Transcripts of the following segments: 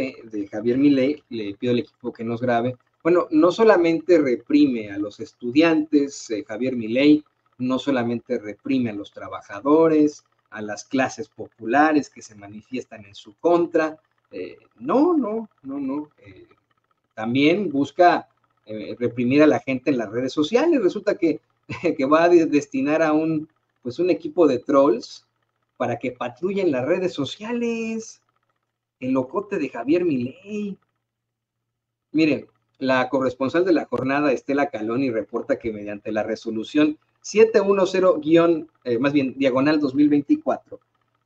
presidente de Javier Milei, le pido al equipo que nos grabe, bueno, no solamente reprime a los estudiantes, Javier Milei, no solamente reprime a los trabajadores, a las clases populares que se manifiestan en su contra, también busca reprimir a la gente en las redes sociales. Resulta que va a destinar a un equipo de trolls para que patrullen las redes sociales. El locote de Javier Milei. Miren, la corresponsal de La Jornada, Estela Caloni, reporta que mediante la resolución 710-2024,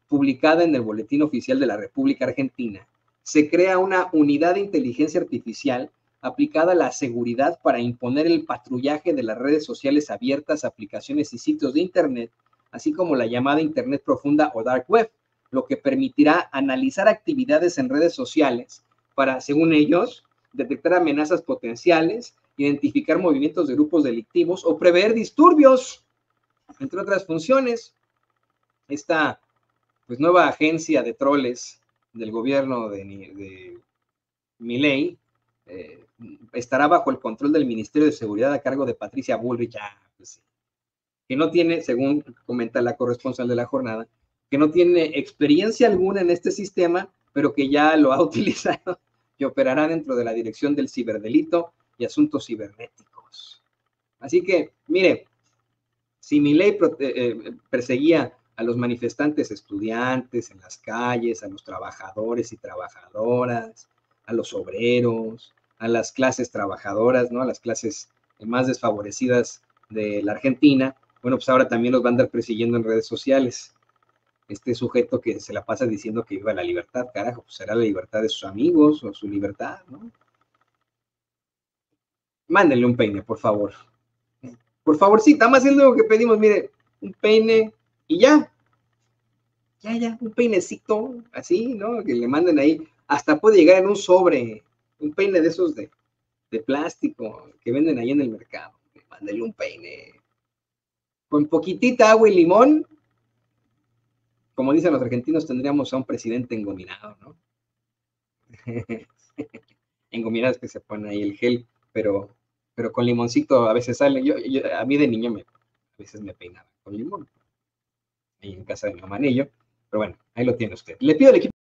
publicada en el Boletín Oficial de la República Argentina, se crea una unidad de inteligencia artificial aplicada a la seguridad para imponer el patrullaje de las redes sociales abiertas, aplicaciones y sitios de Internet, así como la llamada Internet profunda o Dark Web, lo que permitirá analizar actividades en redes sociales para, según ellos, detectar amenazas potenciales, identificar movimientos de grupos delictivos o prever disturbios, entre otras funciones. Esta nueva agencia de troles del gobierno de Milei estará bajo el control del Ministerio de Seguridad a cargo de Patricia Bullrich, que no tiene, según comenta la corresponsal de La Jornada, que no tiene experiencia alguna en este sistema, pero que ya lo ha utilizado y operará dentro de la Dirección del Ciberdelito y Asuntos Cibernéticos. Así que, mire, si Milei perseguía a los manifestantes estudiantes en las calles, a los trabajadores y trabajadoras, a los obreros, a las clases trabajadoras, ¿no? A las clases más desfavorecidas de la Argentina, bueno, pues ahora también los van a andar persiguiendo en redes sociales. Este sujeto que se la pasa diciendo que viva la libertad, carajo, pues será la libertad de sus amigos o su libertad, ¿no? Mándenle un peine, por favor. Por favorcita, más es lo que pedimos, mire, un peine y ya. Ya, un peinecito, así, ¿no? Que le manden ahí. Hasta puede llegar en un sobre, un peine de esos de plástico que venden ahí en el mercado. Mándenle un peine. Con poquitita agua y limón, como dicen los argentinos, tendríamos a un presidente engominado, ¿no? Engominadas que se pone ahí el gel, pero con limoncito a veces sale. A mí de niño a veces me peinaba con limón. Ahí en casa de mi hermanillo. Pero bueno, ahí lo tiene usted. Le pido al equipo.